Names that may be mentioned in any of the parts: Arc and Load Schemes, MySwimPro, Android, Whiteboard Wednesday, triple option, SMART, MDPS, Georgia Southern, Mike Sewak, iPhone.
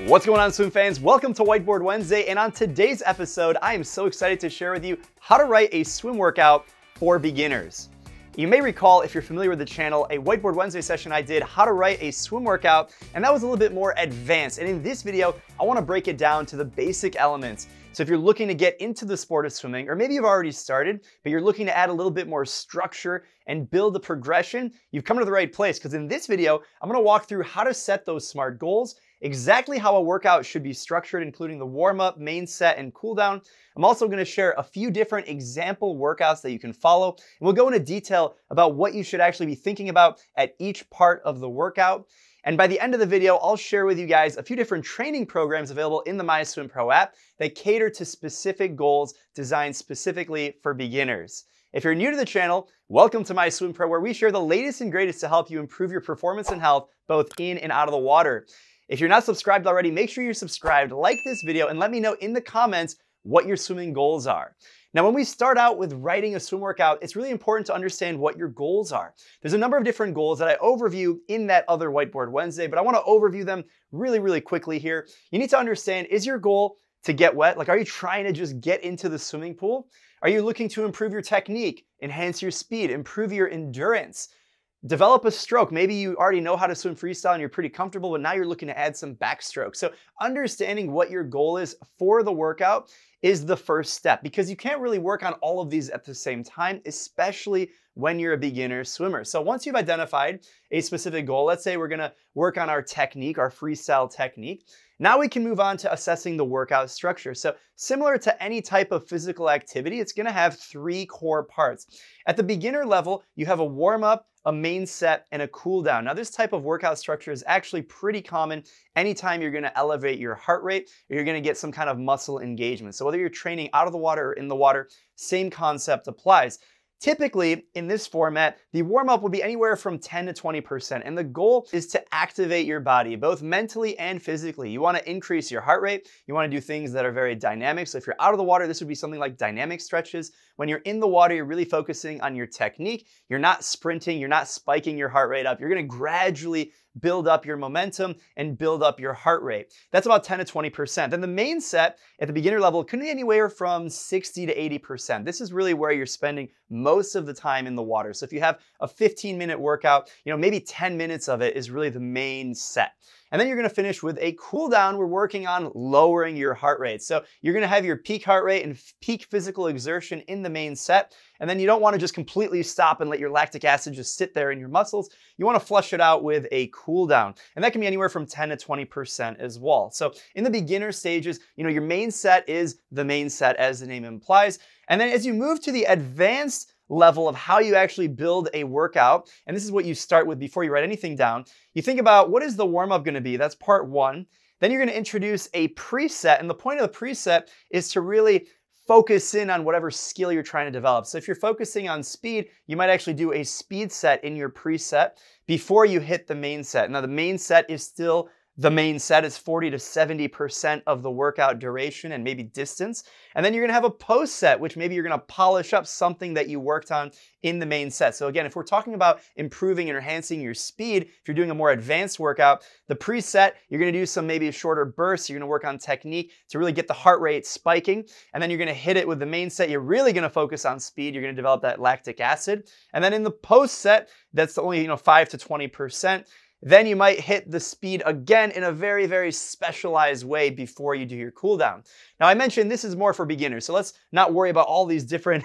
What's going on, swim fans? Welcome to Whiteboard Wednesday, and on today's episode, I am so excited to share with you how to write a swim workout for beginners. You may recall, if you're familiar with the channel, a Whiteboard Wednesday session I did, how to write a swim workout, and that was a little bit more advanced. And in this video, I wanna break it down to the basic elements. So if you're looking to get into the sport of swimming, or maybe you've already started, but you're looking to add a little bit more structure and build the progression, you've come to the right place, because in this video, I'm gonna walk through how to set those SMART goals, exactly how a workout should be structured, including the warm-up, main set, and cool-down. I'm also gonna share a few different example workouts that you can follow, and we'll go into detail about what you should actually be thinking about at each part of the workout. And by the end of the video, I'll share with you guys a few different training programs available in the MySwimPro app that cater to specific goals designed specifically for beginners. If you're new to the channel, welcome to MySwimPro, where we share the latest and greatest to help you improve your performance and health, both in and out of the water. If you're not subscribed already, make sure you're subscribed, like this video, and let me know in the comments what your swimming goals are. Now, when we start out with writing a swim workout, it's really important to understand what your goals are. There's a number of different goals that I overview in that other Whiteboard Wednesday, but I wanna overview them really quickly here. You need to understand, is your goal to get wet? Like, are you trying to just get into the swimming pool? Are you looking to improve your technique, enhance your speed, improve your endurance? Develop a stroke? Maybe you already know how to swim freestyle and you're pretty comfortable, but now you're looking to add some backstroke. So understanding what your goal is for the workout is the first step, because you can't really work on all of these at the same time, especially when you're a beginner swimmer. So once you've identified a specific goal, let's say we're gonna work on our technique, our freestyle technique, now we can move on to assessing the workout structure. So similar to any type of physical activity, it's gonna have three core parts. At the beginner level, you have a warm-up, a main set, and a cool down. Now, this type of workout structure is actually pretty common anytime you're gonna elevate your heart rate or you're gonna get some kind of muscle engagement. So whether you're training out of the water or in the water, same concept applies. Typically, in this format, the warm-up will be anywhere from 10 to 20%, and the goal is to activate your body, both mentally and physically. You wanna increase your heart rate, you wanna do things that are very dynamic, so if you're out of the water, this would be something like dynamic stretches. When you're in the water, you're really focusing on your technique. You're not sprinting, you're not spiking your heart rate up. You're gonna gradually build up your momentum and build up your heart rate. That's about 10 to 20%. Then the main set at the beginner level could be anywhere from 60 to 80%. This is really where you're spending most of the time in the water. So if you have a 15-minute workout, maybe 10 minutes of it is really the main set. And then you're gonna finish with a cool down. We're working on lowering your heart rate. So you're gonna have your peak heart rate and peak physical exertion in the main set. And then you don't wanna just completely stop and let your lactic acid just sit there in your muscles. You wanna flush it out with a cool down. And that can be anywhere from 10 to 20% as well. So in the beginner stages, your main set is the main set, as the name implies. And then as you move to the advanced level of how you actually build a workout, and this is what you start with before you write anything down, you think about what is the warm-up gonna be? That's part one. Then you're gonna introduce a preset, and the point of the preset is to really focus in on whatever skill you're trying to develop. So if you're focusing on speed, you might actually do a speed set in your preset before you hit the main set. Now, the main set is still the main set. Is 40 to 70% of the workout duration and maybe distance. And then you're gonna have a post set, which maybe you're gonna polish up something that you worked on in the main set. So again, if we're talking about improving and enhancing your speed, if you're doing a more advanced workout, the preset, you're gonna do some maybe shorter bursts. You're gonna work on technique to really get the heart rate spiking. And then you're gonna hit it with the main set. You're really gonna focus on speed. You're gonna develop that lactic acid. And then in the post set, that's the only 5 to 20%. Then you might hit the speed again in a very specialized way before you do your cool down. Now, I mentioned this is more for beginners, so let's not worry about all these different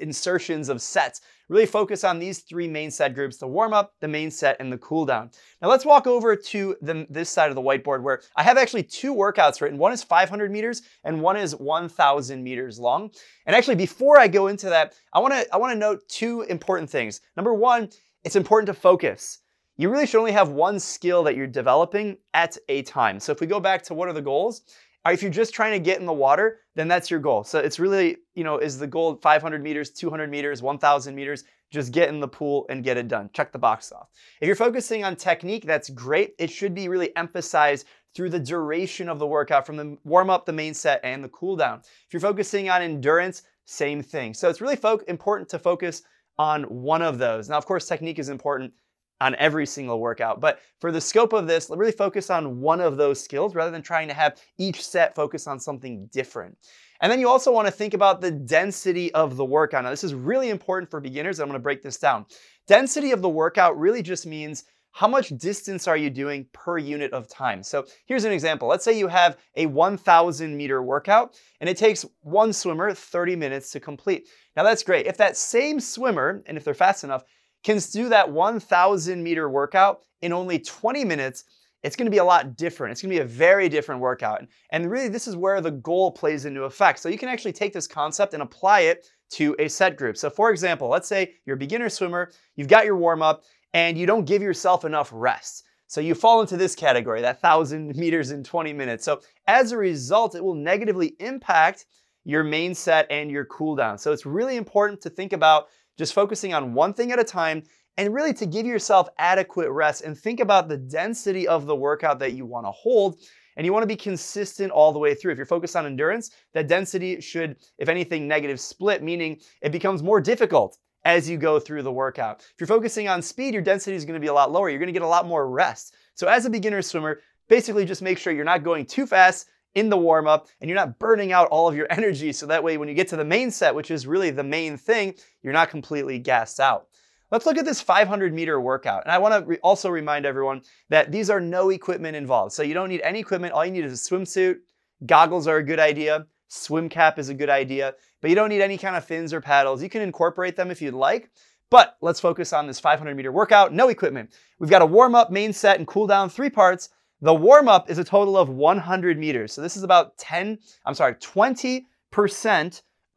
insertions of sets. Really focus on these three main set groups: the warm up, the main set, and the cool down. Now let's walk over to this side of the whiteboard, where I have actually two workouts written. One is 500 meters and one is 1,000 meters long. And actually, before I go into that, I wanna note two important things. Number one, it's important to focus. You really should only have one skill that you're developing at a time. So if we go back to what are the goals, if you're just trying to get in the water, then that's your goal. So it's really, is the goal 500 meters, 200 meters, 1,000 meters? Just get in the pool and get it done. Check the box off. If you're focusing on technique, that's great. It should be really emphasized through the duration of the workout, from the warm up, the main set, and the cool down. If you're focusing on endurance, same thing. So it's really important to focus on one of those. Now, of course, technique is important on every single workout. But for the scope of this, really focus on one of those skills rather than trying to have each set focus on something different. And then you also want to think about the density of the workout. Now, this is really important for beginners. I'm going to break this down. Density of the workout really just means how much distance are you doing per unit of time. So here's an example. Let's say you have a 1,000-meter workout, and it takes one swimmer 30 minutes to complete. Now, that's great. If that same swimmer, and if they're fast enough, can do that 1,000-meter workout in only 20 minutes, it's going to be a lot different. It's going to be a very different workout. And really, this is where the goal plays into effect. So you can actually take this concept and apply it to a set group. So for example, let's say you're a beginner swimmer, you've got your warm-up, and you don't give yourself enough rest. So you fall into this category, that 1,000 meters in 20 minutes. So as a result, it will negatively impact your main set and your cool down. So it's really important to think about just focusing on one thing at a time and really to give yourself adequate rest and think about the density of the workout that you want to hold. And you want to be consistent all the way through. If you're focused on endurance, that density should, if anything, negative split, meaning it becomes more difficult as you go through the workout. If you're focusing on speed, your density is going to be a lot lower. You're going to get a lot more rest. So as a beginner swimmer, basically just make sure you're not going too fast in the warm-up, and you're not burning out all of your energy, so that way when you get to the main set, which is really the main thing, you're not completely gassed out. Let's look at this 500-meter workout. And I want to also remind everyone that these are no equipment involved. So you don't need any equipment. All you need is a swimsuit, goggles are a good idea, swim cap is a good idea, but you don't need any kind of fins or paddles. You can incorporate them if you'd like, but let's focus on this 500-meter workout, no equipment. We've got a warm-up, main set, and cool down, three parts. The warm-up is a total of 100 meters. So this is about 20%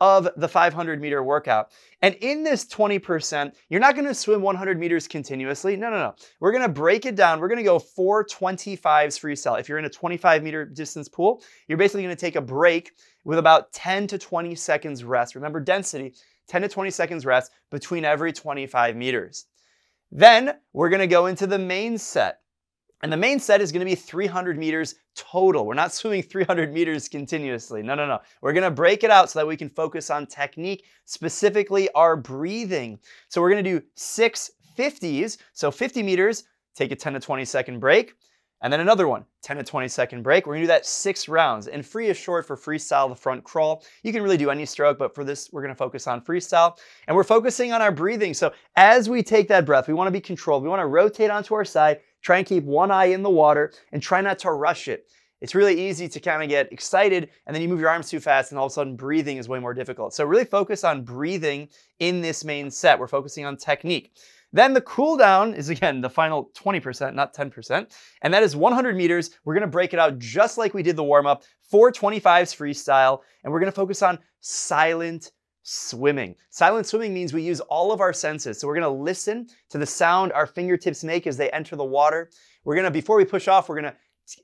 of the 500-meter workout. And in this 20%, you're not gonna swim 100 meters continuously. No, no, no. We're gonna break it down. We're gonna go 4 25s freestyle. If you're in a 25-meter distance pool, you're basically gonna take a break with about 10 to 20 seconds rest. Remember density, 10 to 20 seconds rest between every 25 meters. Then we're gonna go into the main set. And the main set is gonna be 300 meters total. We're not swimming 300 meters continuously. No, no, no. We're gonna break it out so that we can focus on technique, specifically our breathing. So we're gonna do 6 50s. So 50 meters, take a 10 to 20 second break. And then another one, 10 to 20 second break. We're gonna do that 6 rounds. And free is short for freestyle, the front crawl. You can really do any stroke, but for this, we're gonna focus on freestyle. And we're focusing on our breathing. So as we take that breath, we wanna be controlled. We wanna rotate onto our side, try and keep one eye in the water, and try not to rush it. It's really easy to kind of get excited, and then you move your arms too fast, and all of a sudden breathing is way more difficult. So really focus on breathing in this main set. We're focusing on technique. Then the cool down is, again, the final 20%, not 10%, and that is 100 meters. We're gonna break it out just like we did the warm-up, 4 25s freestyle, and we're gonna focus on silent swimming. Silent swimming means we use all of our senses. So we're gonna listen to the sound our fingertips make as they enter the water. We're gonna, before we push off, we're gonna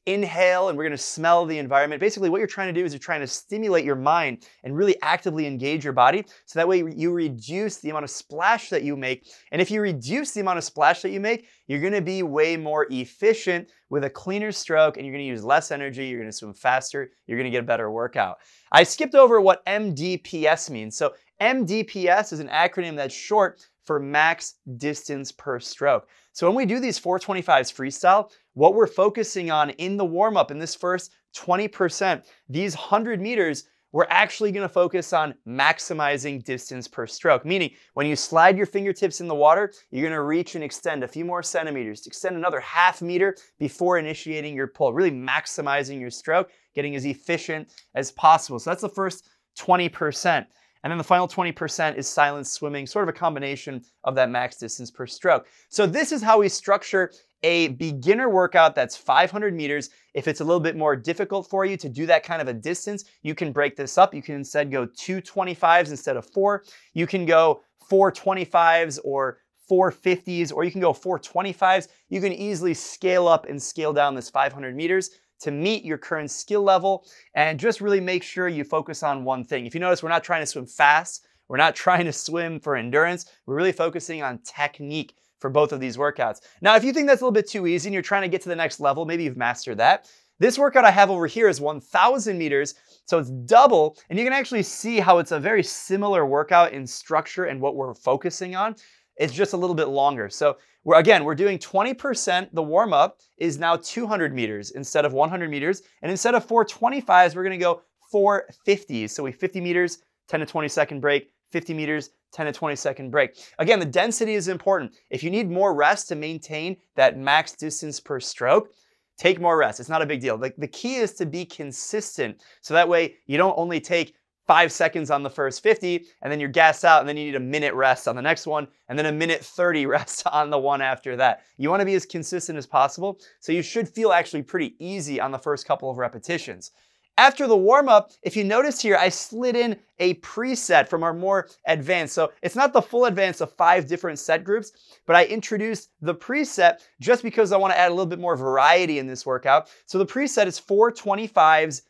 inhale and we're gonna smell the environment. Basically what you're trying to do is you're trying to stimulate your mind and really actively engage your body. So that way you reduce the amount of splash that you make. And if you reduce the amount of splash that you make, you're gonna be way more efficient with a cleaner stroke, and you're gonna use less energy, you're gonna swim faster, you're gonna get a better workout. I skipped over what MDPS means. So MDPS is an acronym that's short for max distance per stroke. So when we do these 4 25s freestyle, what we're focusing on in the warm-up in this first 20%, these 100 meters, we're actually gonna focus on maximizing distance per stroke. Meaning, when you slide your fingertips in the water, you're gonna reach and extend a few more centimeters, extend another half meter before initiating your pull, really maximizing your stroke, getting as efficient as possible. So that's the first 20%. And then the final 20% is silent swimming, sort of a combination of that max distance per stroke. So this is how we structure a beginner workout that's 500 meters. If it's a little bit more difficult for you to do that kind of a distance, you can break this up. You can instead go 2 25s instead of 4. You can go 4 25s or 4 50s, or you can go 4 25s. You can easily scale up and scale down this 500 meters to meet your current skill level, and just really make sure you focus on one thing. If you notice, we're not trying to swim fast. We're not trying to swim for endurance. We're really focusing on technique for both of these workouts. Now, if you think that's a little bit too easy and you're trying to get to the next level, maybe you've mastered that. This workout I have over here is 1,000 meters, so it's double, and you can actually see how it's a very similar workout in structure and what we're focusing on. It's just a little bit longer. So We're, again, we're doing 20%, the warm up is now 200 meters instead of 100 meters. And instead of 425s, we're gonna go 450s. So we 50 meters, 10 to 20 second break, 50 meters, 10 to 20 second break. Again, the density is important. If you need more rest to maintain that max distance per stroke, take more rest. It's not a big deal. The key is to be consistent. So that way you don't only take 5 seconds on the first 50 and then you're gassed out and then you need a minute rest on the next one and then a minute 30 rest on the one after that. You wanna be as consistent as possible. So you should feel actually pretty easy on the first couple of repetitions. After the warm-up, if you notice here, I slid in a preset from our more advanced. So it's not the full advance of 5 different set groups, but I introduced the preset just because I wanna add a little bit more variety in this workout. So the preset is 425s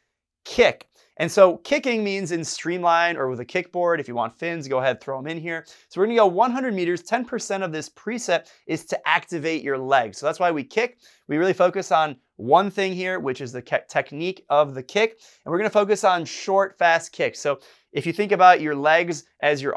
kick. And so kicking means in streamline or with a kickboard. If you want fins, go ahead, throw them in here. So we're gonna go 100 meters. 10% of this preset is to activate your legs. So that's why we kick. We really focus on one thing here, which is the technique of the kick. And we're gonna focus on short, fast kicks. So if you think about your legs as your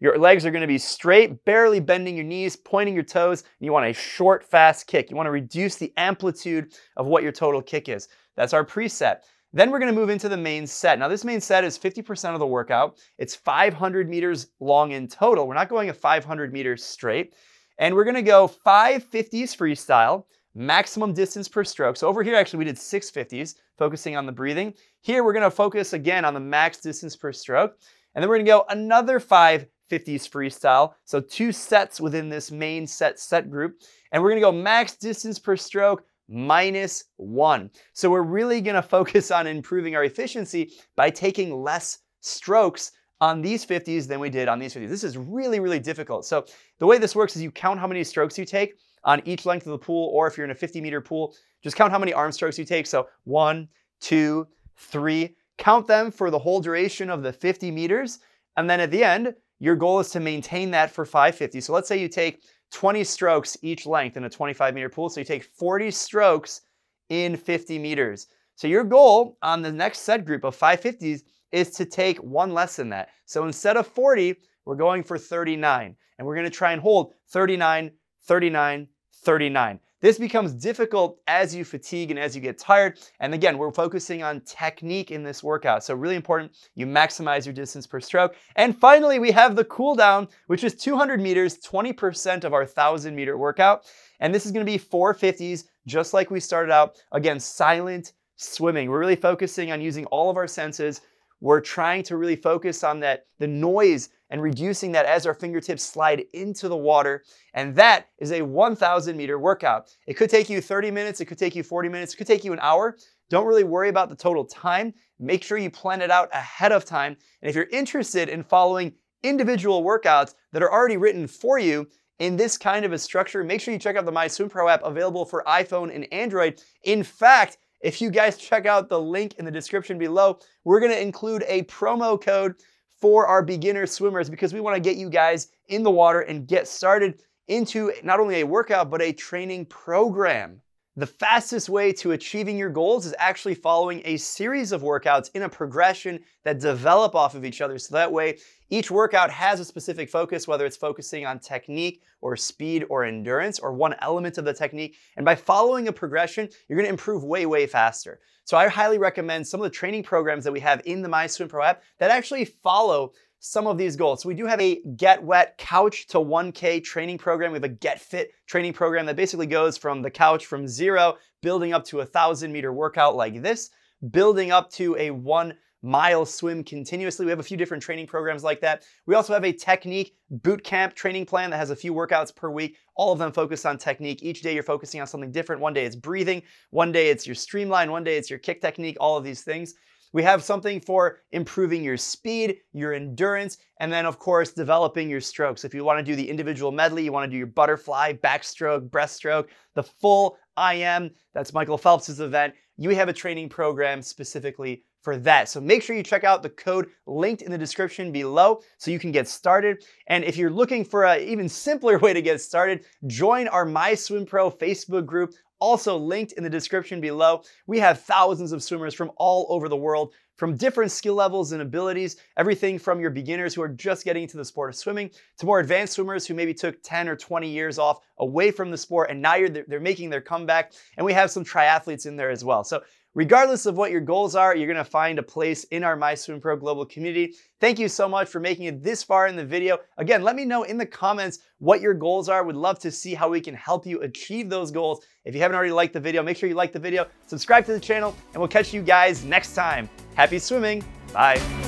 legs are gonna be straight, barely bending your knees, pointing your toes, and you want a short, fast kick. You wanna reduce the amplitude of what your total kick is. That's our preset. Then we're gonna move into the main set. Now this main set is 50% of the workout. It's 500 meters long in total. We're not going a 500 meters straight. And we're gonna go 550s freestyle, maximum distance per stroke. So over here, actually we did 650s, focusing on the breathing. Here we're gonna focus again on the max distance per stroke. And then we're gonna go another 550s freestyle. So 2 sets within this main set group. And we're gonna go max distance per stroke, -1. So we're really gonna focus on improving our efficiency by taking less strokes on these 50s than we did on these 50s. This is really, really difficult. So the way this works is you count how many strokes you take on each length of the pool, or if you're in a 50 meter pool, just count how many arm strokes you take. So 1, 2, 3, count them for the whole duration of the 50 meters. And then at the end, your goal is to maintain that for 550. So let's say you take 20 strokes each length in a 25 meter pool. So you take 40 strokes in 50 meters. So your goal on the next set group of 550s is to take 1 less than that. So instead of 40, we're going for 39. And we're gonna try and hold 39, 39, 39. This becomes difficult as you fatigue and as you get tired. And again, we're focusing on technique in this workout. So really important, you maximize your distance per stroke. And finally, we have the cool down, which is 200 meters, 20% of our 1,000 meter workout. And this is gonna be 450s, just like we started out. Again, silent swimming. We're really focusing on using all of our senses. We're trying to really focus on that, the noise, and reducing that as our fingertips slide into the water. And that is a 1,000 meter workout. It could take you 30 minutes, it could take you 40 minutes, it could take you an hour. Don't really worry about the total time. Make sure you plan it out ahead of time. And if you're interested in following individual workouts that are already written for you in this kind of a structure, make sure you check out the MySwimPro app available for iPhone and Android. In fact, if you guys check out the link in the description below, we're gonna include a promo code for our beginner swimmers because we wanna get you guys in the water and get started into not only a workout, but a training program. The fastest way to achieving your goals is actually following a series of workouts in a progression that develop off of each other. So that way, each workout has a specific focus, whether it's focusing on technique or speed or endurance or one element of the technique. And by following a progression, you're gonna improve way, way faster. So I highly recommend some of the training programs that we have in the MySwimPro app that actually follow some of these goals. So we do have a Get Wet Couch to 1K training program. We have a Get Fit training program that basically goes from the couch from 0, building up to a 1,000 meter workout like this, building up to a 1 mile swim continuously. We have a few different training programs like that. We also have a technique boot camp training plan that has a few workouts per week. All of them focus on technique. Each day you're focusing on something different. One day it's breathing, one day it's your streamline, one day it's your kick technique, all of these things. We have something for improving your speed, your endurance, and then of course, developing your strokes. If you wanna do the individual medley, you wanna do your butterfly, backstroke, breaststroke, the full IM, that's Michael Phelps's event. You have a training program specifically for that. So make sure you check out the code linked in the description below so you can get started. And if you're looking for an even simpler way to get started, join our MySwimPro Facebook group, also linked in the description below. We have thousands of swimmers from all over the world, from different skill levels and abilities, everything from your beginners who are just getting into the sport of swimming to more advanced swimmers who maybe took 10 or 20 years off away from the sport and now they're making their comeback. And we have some triathletes in there as well. So regardless of what your goals are, you're gonna find a place in our MySwimPro global community. Thank you so much for making it this far in the video. Again, let me know in the comments what your goals are. We'd love to see how we can help you achieve those goals. If you haven't already liked the video, make sure you like the video, subscribe to the channel, and we'll catch you guys next time. Happy swimming, bye.